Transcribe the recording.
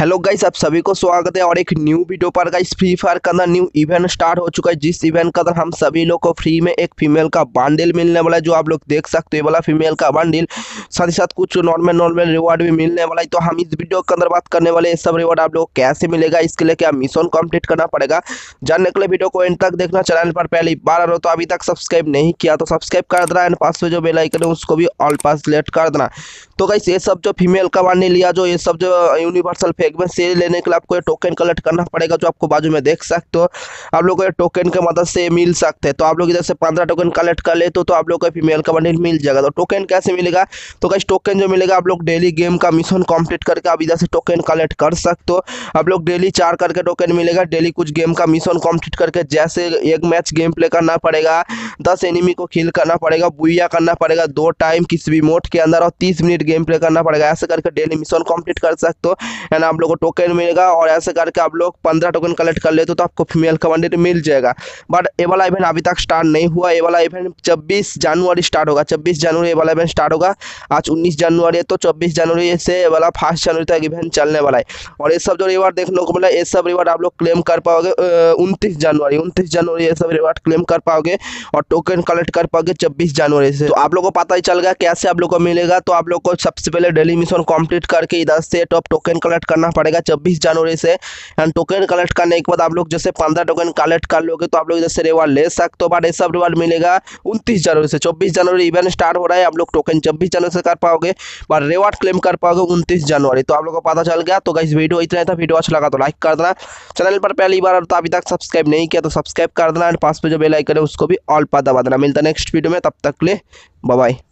Hello guys, आप सभी को स्वागत है और एक न्यू वीडियो पर। गाइस, फ्री फायर का अंदर न्यू इवेंट स्टार्ट हो चुका है, जिस इवेंट के अंदर हम सभी लोग को फ्री में एक फीमेल का बंडल मिलने वाला है, जो आप लोग देख सकते हो वाला फीमेल का बंडल, साथ ही साथ कुछ नॉर्मल रिवॉर्ड भी मिलने वाला है। तो हम इस वीडियो के अंदर बात करने वाले सब रिवॉर्ड आप लोग कैसे मिलेगा, इसके लिए क्या मिशन कंप्लीट करना पड़ेगा, जानने के लिए वीडियो को एंड तक देखना। चैनल पर पहली बार आ रहा हो तो अभी तक सब्सक्राइब नहीं किया तो सब्सक्राइब कर देना एंड पास में जो बेल आइकन है उसको भी ऑल पास सिलेक्ट कर देना। तो गाइस, ये सब जो फीमेल का बंडल लिया, जो ये सब जो यूनिवर्सल से लेने के लिए आपको ये टोकन कलेक्ट करना पड़ेगा, जो आपको बाजू में देख सकते हो। आप लोग को ये टोकन की मदद से मिल सकते हैं। तो आप लोग इधर से 15 टोकन कलेक्ट कर लेते हो तो आप लोग को फीमेल का बंडल मिल जाएगा। तो टोकन कैसे मिलेगा, तो गाइस टोकन जो मिलेगा आप लोग डेली गेम का मिशन कंप्लीट करके आप इधर से टोकन कलेक्ट कर सकते हो। आप लोग डेली 4 करके टोकन मिलेगा, डेली कुछ गेम का मिशन कंप्लीट करके, जैसे एक मैच गेम प्ले करना पड़ेगा, 10 एनिमी को किल करना पड़ेगा, बुइया करना पड़ेगा 2 टाइम किसी भी मोड के अंदर और 30 मिनट गेम प्ले करना पड़ेगा। ऐसे करके डेली मिशन कंप्लीट कर सकते हो एंड आप लोगों को टोकन मिलेगा। और ऐसे करके आप लोग 15 टोकन कलेक्ट कर लेते हो तो आपको फीमेल का बंडल मिल जाएगा। बट ये वाला इवेंट अभी तक स्टार्ट नहीं हुआ। ये वाला इवेंट 26 जनवरी स्टार्ट होगा, 26 जनवरी ये वाला इवेंट स्टार्ट होगा। आज 19 जनवरी है तो 24 जनवरी से वाला 1 जनवरी तक इवेंट चलने वाला है। और ये सब जो रिवार्ड देखने को मिला, ये सब रिवार्ड आप लोग क्लेम कर पाओगे 29 जनवरी ये सब रिवार्ड क्लेम कर पाओगे और टोकन कलेक्ट कर पाओगे 26 जनवरी से। तो आप लोग को पता ही चल गया कैसे आप लोग को मिलेगा। तो आप लोग को सबसे पहले डेली मिशन कंप्लीट करके इधर से टॉप टोकन कलेक्ट करना पड़ेगा 26 जनवरी से। एंड टोकन कलेक्ट करने के बाद आप लोग जैसे 15 टोकन कलेक्ट कर लोगे तो आप लोग जैसे रिवार्ड ले सकते हो। बट ये सब रिवार्ड मिलेगा 29 जनवरी से। 24 जनवरी इवेंट स्टार्ट हो रहा है, आप लोग टोकन 26 जनवरी से कर पाओगे, बट रिवार्ड क्लेम कर पाओगे 29 जनवरी। तो आप लोग को पता चल गया। तो गाइस, वीडियो इतना था। वीडियो अच्छा लगा तो लाइक कर देना। चैनल पर पहली बार तो अभी तक सब्सक्राइब नहीं किया तो सब्सक्राइब कर देना एंड पास में जो बेल आइकन है उसको भी ऑल पर दबा देना। मिलता है नेक्स्ट वीडियो में, तब तक ले बाय।